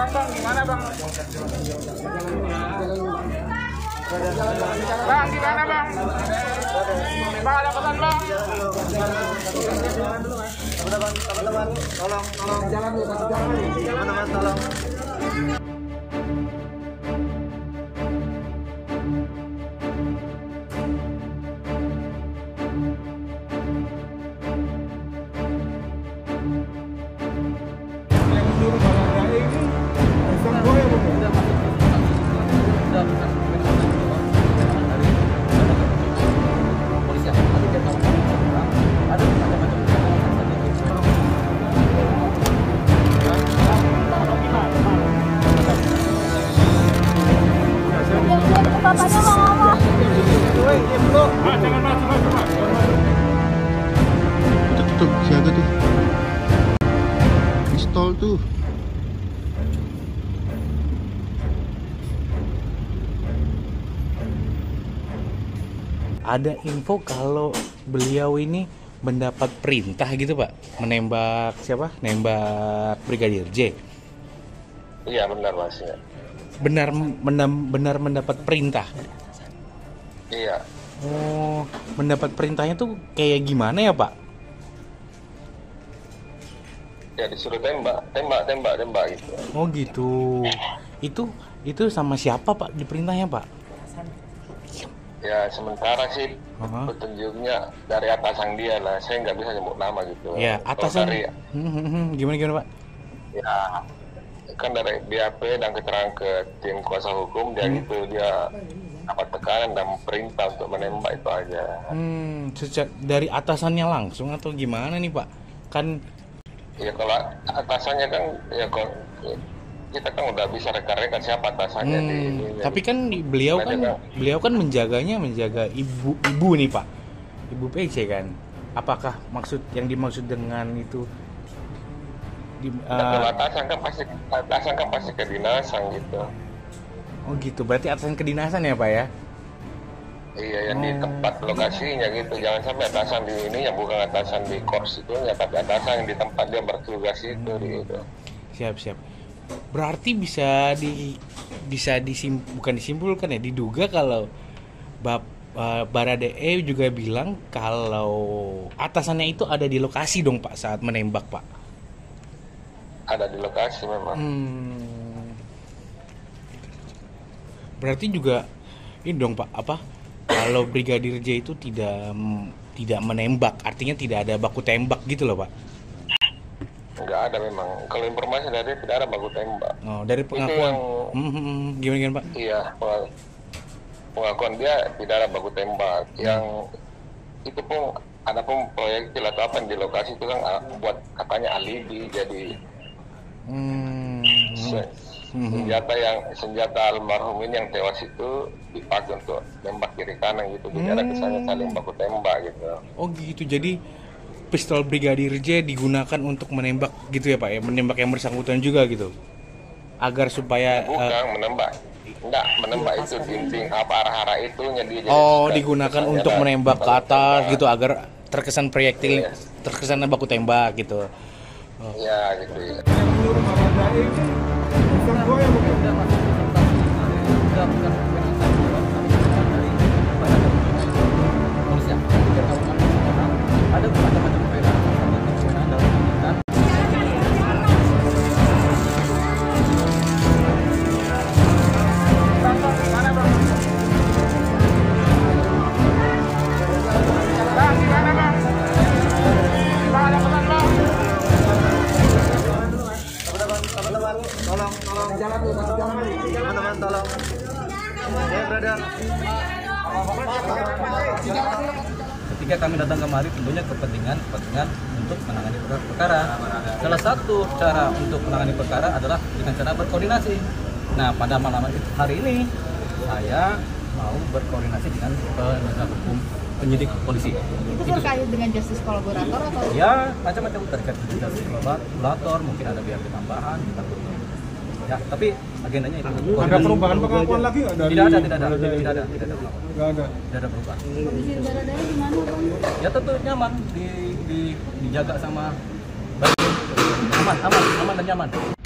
Bang, gimana Bang? Bang, gimana Bang? Bang, ada pesan Bang? Teman-teman, tolong jalan dulu, teman-teman, tolong. Tuh ada info kalau beliau ini mendapat perintah gitu Pak, menembak siapa? Nembak Brigadir J. Iya benar Mas. Ya. Benar mendapat perintah. Iya. Oh, mendapat perintahnya tuh kayak gimana ya Pak? Ya disuruh tembak gitu. Oh gitu. Itu sama siapa Pak diperintahnya Pak? Ya sementara sih petunjuknya dari atasan dia lah. Saya nggak bisa nyebut nama gitu. Ya atasan. Dari, gimana Pak? Ya kan dari BAP dan keterangan ke tim kuasa hukum dia gitu dia dapat tekanan dan perintah untuk menembak itu aja. Dari atasannya langsung atau gimana nih Pak? Kan ya kalau atasannya kan ya kalau kita kan udah bisa rekan-rekan siapa atasannya tapi kan beliau kan menjaga ibu nih Pak, ibu PC kan. Apakah maksud yang dimaksud dengan itu kalau atasan kan pasti kedinasan gitu. Oh gitu, berarti atasan kedinasan ya Pak ya? Iya, yang di tempat lokasinya gitu. Jangan sampai atasan di ini yang bukan atasan di kors itu, ya tapi atasan yang di tempat dia bertugas itu gitu. Siap. Berarti bukan disimpulkan ya, diduga kalau Baradae juga bilang kalau atasannya itu ada di lokasi dong Pak saat menembak Pak. Ada di lokasi memang. Berarti juga ini dong Pak apa? Kalau Brigadir J itu tidak menembak, artinya tidak ada baku tembak gitu loh Pak? Nggak ada memang. Kalau informasi dari tidak ada baku tembak. Oh, dari pengakuan. Gimana Pak? Iya, pengakuan dia tidak ada baku tembak. Yang itu pun ada pun proyektil atau apa di lokasi itu kan buat katanya alibi jadi. Senjata almarhum ini yang tewas itu dipakai untuk tembak kiri kanan gitu, bicara kesannya saling baku tembak gitu. Oh gitu, jadi pistol Brigadir J digunakan untuk menembak gitu ya Pak ya, menembak yang bersangkutan juga gitu, agar supaya menembak itu dinding apa arah itunya dia. Oh digunakan untuk menembak ke atas gitu agar terkesan proyektil, terkesan baku tembak gitu. Ya gitu ya. Ketika kami datang kemari tentunya kepentingan untuk menangani perkara. Salah satu cara untuk menangani perkara adalah dengan cara berkoordinasi. Nah pada malam hari ini saya mau berkoordinasi dengan penegak hukum, penyidik polisi. Itu terkait dengan justice kolaborator atau? Ya macam-macam terkait justice kolaborator, mungkin ada biaya tambahan. Ya, tapi agendanya itu. Ada perubahan pengakuan lagi nggak? Tidak ada perubahan. Kondisi Baradae gimana Bang? Ya tentu nyaman, dijaga sama baik. Aman dan nyaman.